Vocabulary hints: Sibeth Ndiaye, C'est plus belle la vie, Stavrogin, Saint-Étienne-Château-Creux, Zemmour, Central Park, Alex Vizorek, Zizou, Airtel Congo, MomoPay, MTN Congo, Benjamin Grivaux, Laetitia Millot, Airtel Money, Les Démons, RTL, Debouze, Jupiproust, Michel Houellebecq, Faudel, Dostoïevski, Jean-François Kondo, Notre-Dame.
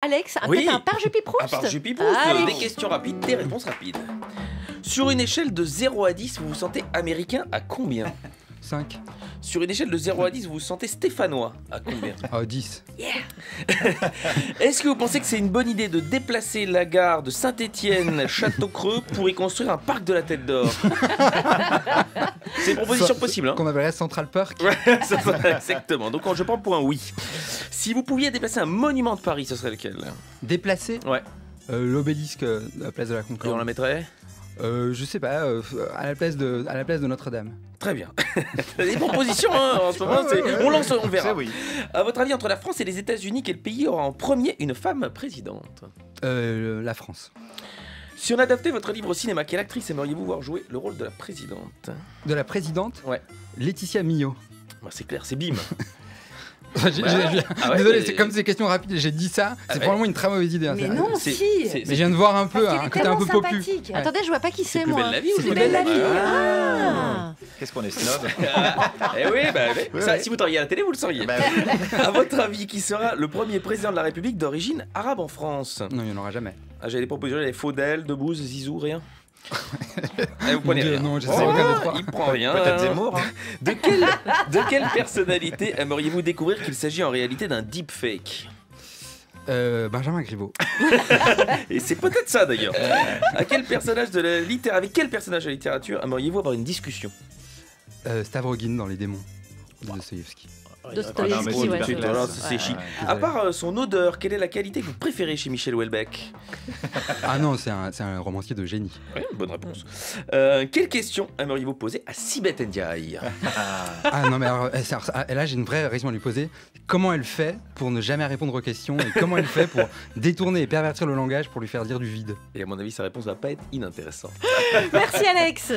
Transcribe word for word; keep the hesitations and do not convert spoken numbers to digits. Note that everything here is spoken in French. Alex, un oui. un par Jupiproust. Un par Jupiproust. Ah, des questions rapides, des réponses rapides. Sur une échelle de zéro à dix, vous vous sentez américain à combien? Cinq. Sur une échelle de zéro à dix, vous vous sentez stéphanois à combien? À dix. Yeah. Est-ce que vous pensez que c'est une bonne idée de déplacer la gare de Saint-Étienne-Château-Creux pour y construire un parc de la Tête d'Or? C'est une proposition so, possible. Hein. Qu'on appellerait Central Park. Exactement. Donc je prends pour un oui. Si vous pouviez déplacer un monument de Paris, ce serait lequel? Déplacer? Ouais. Euh, L'obélisque euh, à la place de la Concorde. Et on la mettrait? Euh, je sais pas, euh, à la place de, à la place de Notre-Dame. Très bien. Des propositions, hein, en ce moment, ouais, ouais, on lance, on verra. Oui. À votre avis, entre la France et les États-Unis, quel pays aura en premier une femme présidente? euh, La France. Si on adaptait votre livre au cinéma, quelle actrice aimeriez-vous voir jouer le rôle de la présidente? De la présidente? Ouais. Laetitia Millot. Bah, c'est clair, c'est bim. Bah, ah ouais, désolé, c'est comme ces questions rapides, j'ai dit ça, c'est ah ouais. probablement une très mauvaise idée. Mais non, si. Mais je viens de voir un peu, un côté un peu popu. Ouais. Attendez, je vois pas qui c'est moi. C'est plus belle la vie. Qu'est-ce qu'on est snob. Eh oui, bah, ouais, ouais. Ça, si vous travailliez à la télé, vous le sauriez. Bah, ouais. À votre avis, qui sera le premier président de la République d'origine arabe en France? Non, il n'y en aura jamais. Ah, j'avais des propositions, j'avais Faudel, Debouze, Zizou, rien. Et vous prenez rien. Non, je sais oh, aucun il prend rien. Peut-être Zemmour. Hein. De, quelle, de quelle personnalité aimeriez-vous découvrir qu'il s'agit en réalité d'un deepfake? euh, Benjamin Grivaux. Et c'est peut-être ça d'ailleurs. Euh... À quel personnage de la littérature, avec quel personnage de la littérature aimeriez-vous avoir une discussion? euh, Stavrogin dans Les Démons de Dostoïevski. Dostoïevski, ouais. C'est chic. À part euh, son odeur, quelle est la qualité que vous préférez chez Michel Houellebecq? Ah non, c'est un, un romancier de génie. Oui, bonne réponse. Euh, quelle question aimeriez-vous poser à Sibeth Ndiaye? Ah non, mais alors, là, j'ai une vraie raison à lui poser. Comment elle fait pour ne jamais répondre aux questions? Et comment elle fait pour détourner et pervertir le langage pour lui faire dire du vide? Et à mon avis, sa réponse va pas être inintéressante. Merci Alex.